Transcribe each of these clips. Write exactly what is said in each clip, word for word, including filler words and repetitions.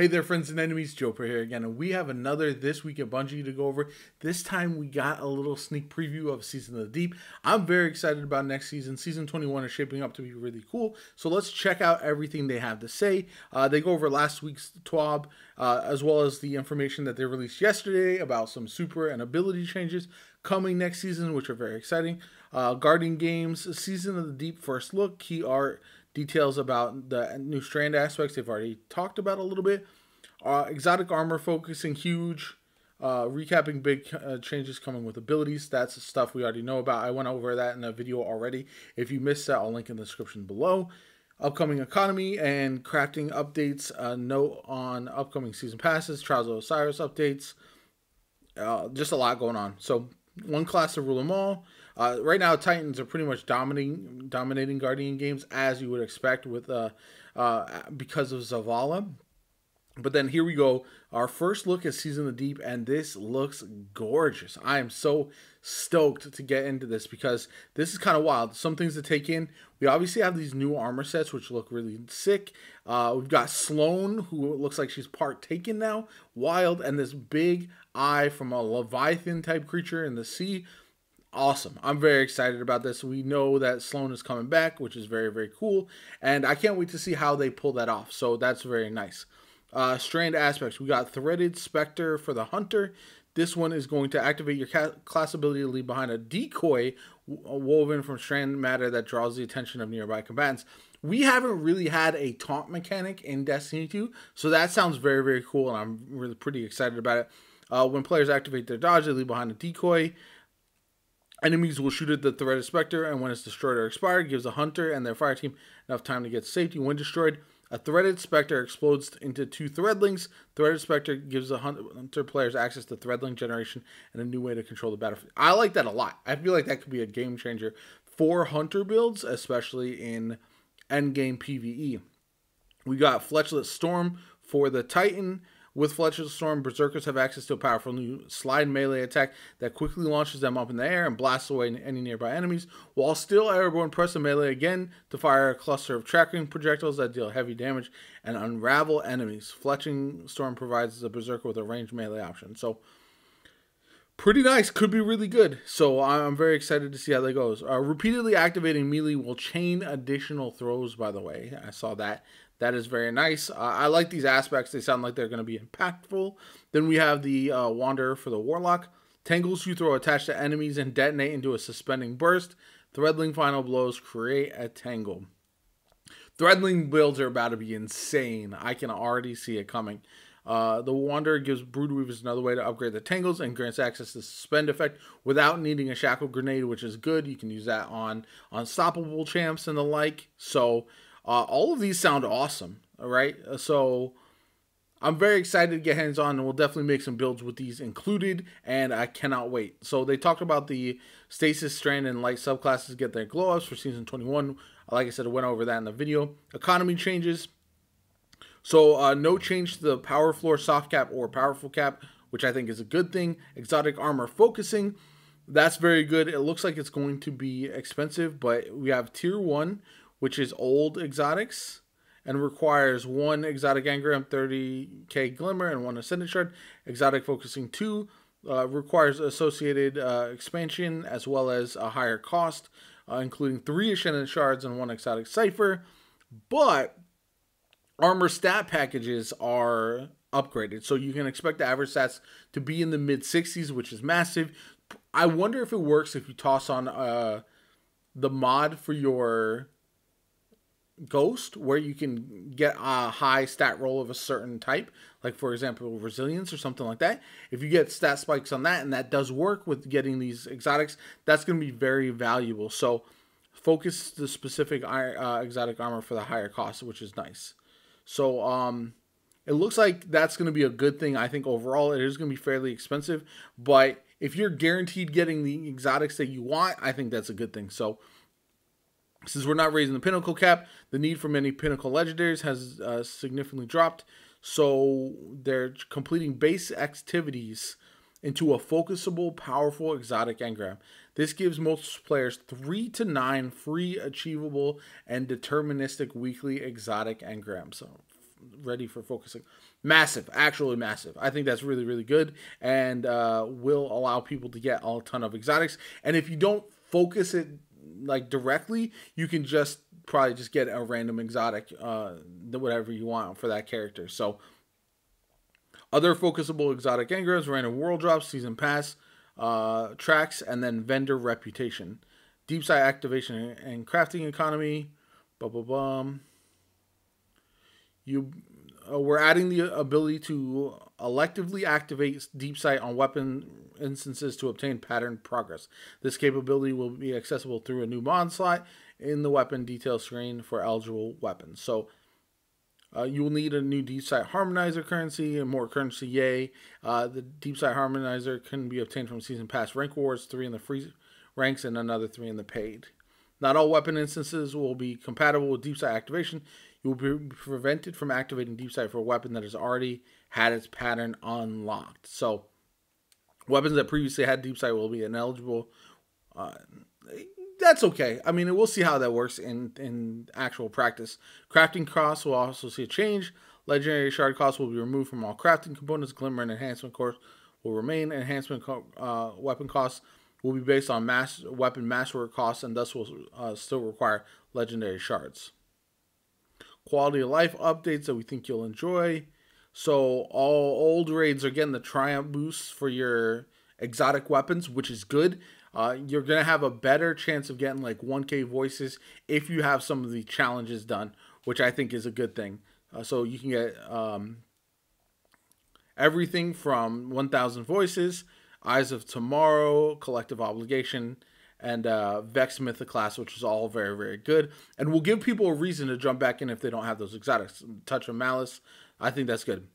Hey there, friends and enemies, Joppa here again, and we have another This Week at Bungie to go over. This time we got a little sneak preview of Season of the Deep. I'm very excited about next season. Season twenty-one is shaping up to be really cool, so let's check out everything they have to say. Uh, they go over last week's T W A B, uh, as well as the information that they released yesterday about some super and ability changes coming next season, which are very exciting. Uh, Guardian Games, Season of the Deep first look, key art, details about the new strand aspects they've already talked about a little bit. Uh, exotic armor focusing huge. Uh, recapping big uh, changes coming with abilities. That's stuff we already know about. I went over that in a video already. If you missed that, I'll link in the description below. Upcoming economy and crafting updates. A note on upcoming season passes. Trials of Osiris updates. Uh, just a lot going on. So one class to rule them all. Uh, right now, Titans are pretty much dominating dominating Guardian Games, as you would expect, with uh, uh, because of Zavala. But then here we go. Our first look at Season of the Deep, and this looks gorgeous. I am so stoked to get into this because this is kind of wild. Some things to take in. We obviously have these new armor sets, which look really sick. Uh, we've got Sloane, who looks like she's part taken now. Wild, and this big eye from a Leviathan-type creature in the sea. Awesome. I'm very excited about this. We know that Sloane is coming back, which is very, very cool. And I can't wait to see how they pull that off. So that's very nice. Uh, strand aspects. We got Threaded Spectre for the Hunter. This one is going to activate your class ability to leave behind a decoy woven from strand matter that draws the attention of nearby combatants. We haven't really had a taunt mechanic in Destiny two, so that sounds very, very cool, and I'm really pretty excited about it. Uh, when players activate their dodge, they leave behind a decoy. Enemies will shoot at the Threaded Spectre, and when it's destroyed or expired, gives a hunter and their fire team enough time to get to safety. When destroyed, a Threaded Spectre explodes into two Threadlings. Threaded Spectre gives the hunter players access to Threadling generation and a new way to control the battlefield. I like that a lot. I feel like that could be a game changer for hunter builds, especially in endgame P V E. We got Fletchers Storm for the Titan. With Fletchers Storm, Berserkers have access to a powerful new slide melee attack that quickly launches them up in the air and blasts away any nearby enemies. While still airborne, press the melee again to fire a cluster of tracking projectiles that deal heavy damage and unravel enemies. Fletchers Storm provides the Berserker with a ranged melee option. So, pretty nice. Could be really good. So, I'm very excited to see how that goes. Uh, repeatedly activating melee will chain additional throws, by the way. I saw that. That is very nice. Uh, I like these aspects. They sound like they're going to be impactful. Then we have the uh, Wanderer for the Warlock. Tangles you throw attached to enemies and detonate into a suspending burst. Threadling final blows create a tangle. Threadling builds are about to be insane. I can already see it coming. Uh, the Wanderer gives Broodweavers another way to upgrade the tangles and grants access to suspend effect without needing a shackle grenade, which is good. You can use that on Unstoppable Champs and the like. So Uh, all of these sound awesome, all right? So I'm very excited to get hands-on, and we'll definitely make some builds with these included, and I cannot wait. So they talked about the Stasis, Strand, and Light subclasses get their glow-ups for Season twenty-one. Like I said, I went over that in the video. Economy changes. So uh, no change to the Power Floor, Soft Cap, or Powerful Cap, which I think is a good thing. Exotic Armor focusing. That's very good. It looks like it's going to be expensive, but we have Tier one, which is old exotics and requires one exotic engram, thirty K glimmer, and one ascendant shard. Exotic focusing two uh, requires associated uh, expansion as well as a higher cost, uh, including three ascendant shards and one exotic cipher. But armor stat packages are upgraded, so you can expect the average stats to be in the mid sixties, which is massive. I wonder if it works if you toss on uh, the mod for your Ghost, where you can get a high stat roll of a certain type, like for example resilience or something like that. If you get stat spikes on that, and that does work with getting these exotics, that's going to be very valuable. So focus the specific uh, exotic armor for the higher cost, which is nice. So um it looks like that's going to be a good thing. I think overall it is going to be fairly expensive, but if you're guaranteed getting the exotics that you want, I think that's a good thing. So since we're not raising the pinnacle cap, the need for many pinnacle legendaries has uh, significantly dropped. So they're completing base activities into a focusable, powerful exotic engram. This gives most players three to nine free, achievable, and deterministic weekly exotic engrams. So ready for focusing. Massive, actually massive. I think that's really, really good, and uh, will allow people to get a ton of exotics. And if you don't focus it like directly, you can just probably just get a random exotic, uh, whatever you want for that character. So other focusable exotic engrams, random world drops, season pass, uh, tracks, and then vendor reputation, deep side activation and crafting economy, blah, blah, blah. You... Uh, we're adding the ability to electively activate deep sight on weapon instances to obtain pattern progress. This capability will be accessible through a new mod slot in the weapon detail screen for eligible weapons. So uh, you will need a new deep sight harmonizer currency and more currency. Yay! Uh, the deep sight harmonizer can be obtained from season pass rank rewards, three in the free ranks and another three in the paid. Not all weapon instances will be compatible with deep sight activation. You will be prevented from activating deep sight for a weapon that has already had its pattern unlocked. So, weapons that previously had deep sight will be ineligible. Uh, that's okay. I mean, we'll see how that works in, in actual practice. Crafting costs will also see a change. Legendary shard costs will be removed from all crafting components. Glimmer and enhancement costs will remain. Enhancement co uh, weapon costs will be based on mass weapon masterwork costs, and thus will uh, still require legendary shards. Quality of life updates that we think you'll enjoy. So all old raids are getting the triumph boosts for your exotic weapons, which is good. Uh, you're going to have a better chance of getting like one K voices if you have some of the challenges done, which I think is a good thing. Uh, so you can get um, everything from one thousand voices, Eyes of Tomorrow, Collective Obligation, and uh, Vex Mythoclast, which is all very, very good. And will give people a reason to jump back in if they don't have those exotics. Touch of Malice, I think that's good.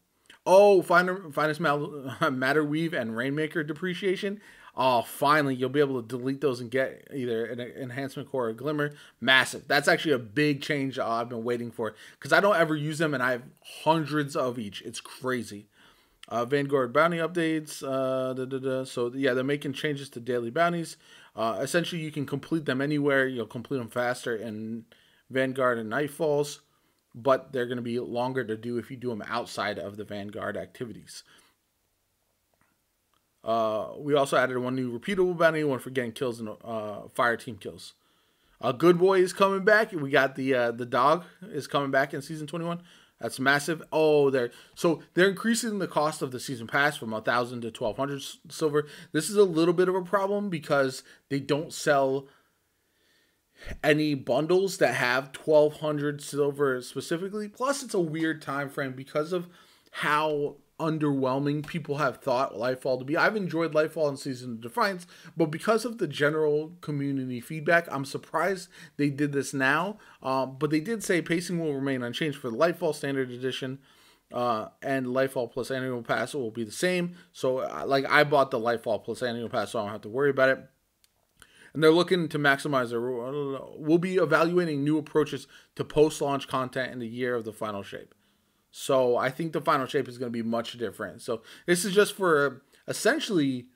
Oh, Fin Finest Matter Weave and Rainmaker depreciation. Oh, finally, you'll be able to delete those and get either an enhancement core or glimmer. Massive. That's actually a big change uh, I've been waiting for, because I don't ever use them, and I have hundreds of each. It's crazy. Uh, Vanguard bounty updates. Uh, da, da, da. So, yeah, they're making changes to daily bounties. Uh, essentially, you can complete them anywhere. You'll complete them faster in Vanguard and Nightfalls, but they're going to be longer to do if you do them outside of the Vanguard activities. Uh, we also added one new repeatable bounty, one for getting kills and uh, fire team kills. Uh, Good Boy is coming back. We got the uh, the dog is coming back in season twenty-one. That's massive. Oh, they're so they're increasing the cost of the season pass from a thousand to twelve hundred silver. This is a little bit of a problem because they don't sell any bundles that have twelve hundred silver specifically. Plus, it's a weird time frame because of how underwhelming people have thought Lightfall to be. I've enjoyed Lightfall and Season of Defiance, but because of the general community feedback, I'm surprised they did this now. Um, but they did say pacing will remain unchanged for the Lightfall Standard Edition, uh, and Lightfall Plus Annual Pass will be the same. So, like, I bought the Lightfall Plus Annual Pass, so I don't have to worry about it. And they're looking to maximize their... We'll be evaluating new approaches to post-launch content in the year of the Final Shape. So I think the Final Shape is going to be much different. So this is just for essentially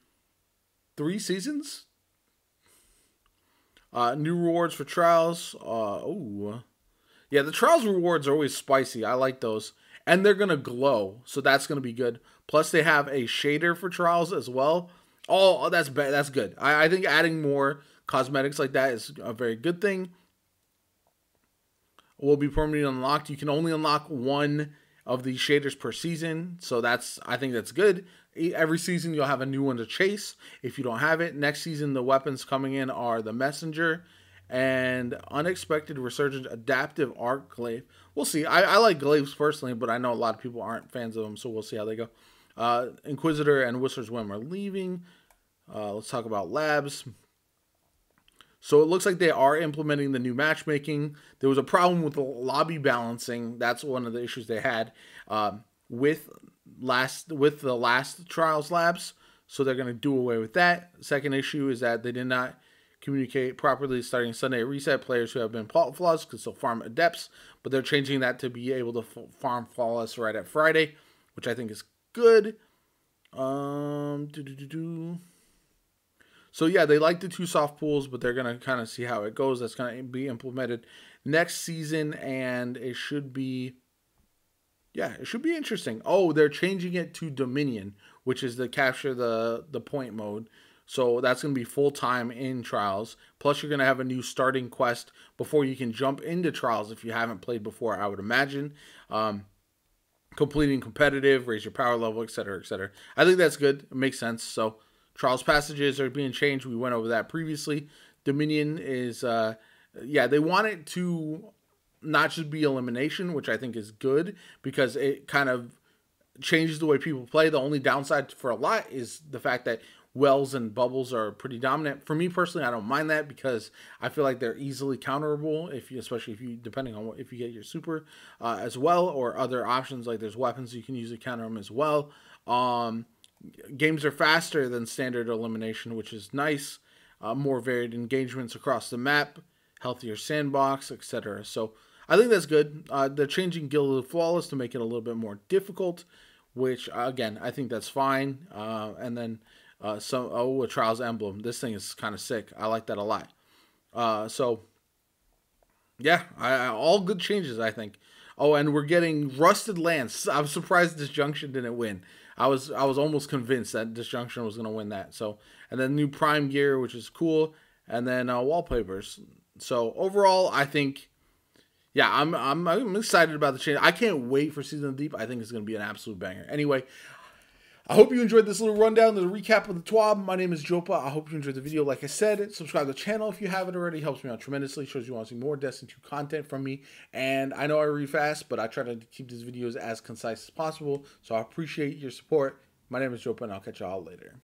three seasons. Uh, new rewards for Trials. Uh, oh, yeah, the Trials rewards are always spicy. I like those. And they're going to glow, so that's going to be good. Plus they have a shader for Trials as well. Oh, that's, that's good. I, I think adding more cosmetics like that is a very good thing. Will be permanently unlocked. You can only unlock one of these shaders per season, so that's, I think that's good. Every season you'll have a new one to chase if you don't have it. Next season the weapons coming in are the Messenger and Unexpected Resurgent Adaptive Arc Glaive. We'll see. I, I like glaives personally, but I know a lot of people aren't fans of them, so we'll see how they go. Uh, Inquisitor and Whisper's Whim are leaving. Uh, let's talk about labs. So it looks like they are implementing the new matchmaking. There was a problem with the lobby balancing. That's one of the issues they had um, with last with the last Trials labs. So they're going to do away with that. Second issue is that they did not communicate properly starting Sunday reset. Players who have been flawless could still farm adepts, but they're changing that to be able to farm flawless right at Friday, which I think is good. Um, do do do do. So, yeah, they like the two soft pools, but they're going to kind of see how it goes. That's going to be implemented next season, and it should be, yeah, it should be interesting. Oh, they're changing it to Dominion, which is the capture the, the point mode. So that's going to be full-time in Trials. Plus, you're going to have a new starting quest before you can jump into Trials if you haven't played before, I would imagine. Um, completing competitive, raise your power level, et cetera, et cetera. I think that's good. It makes sense. So Trials passages are being changed. We went over that previously. Dominion is, uh, yeah, they want it to not just be elimination, which I think is good because it kind of changes the way people play. The only downside for a lot is the fact that wells and bubbles are pretty dominant. For me personally, I don't mind that because I feel like they're easily counterable, if you, especially if you, depending on what, if you get your super uh, as well, or other options like there's weapons you can use to counter them as well. Um, games are faster than standard elimination, which is nice. Uh, more varied engagements across the map, healthier sandbox, et cetera. So I think that's good. Uh, they're changing Guild of the Flawless to make it a little bit more difficult, which again I think that's fine. Uh, and then. Uh, some oh, a Trials emblem. This thing is kind of sick. I like that a lot. Uh, so, yeah, I, I, all good changes, I think. Oh, and we're getting Rusted Lands. I'm surprised Disjunction didn't win. I was I was almost convinced that Disjunction was gonna win that. So, and then new Prime Gear, which is cool, and then uh, wallpapers. So overall, I think, yeah, I'm I'm I'm excited about the change. I can't wait for Season of the Deep. I think it's gonna be an absolute banger. Anyway. I hope you enjoyed this little rundown, the recap of the T WAB. My name is Joppa. I hope you enjoyed the video. Like I said, subscribe to the channel if you haven't already. It helps me out tremendously. Shows you want to see more Destiny two content from me. And I know I read fast, but I try to keep these videos as concise as possible. So I appreciate your support. My name is Joppa, and I'll catch y'all later.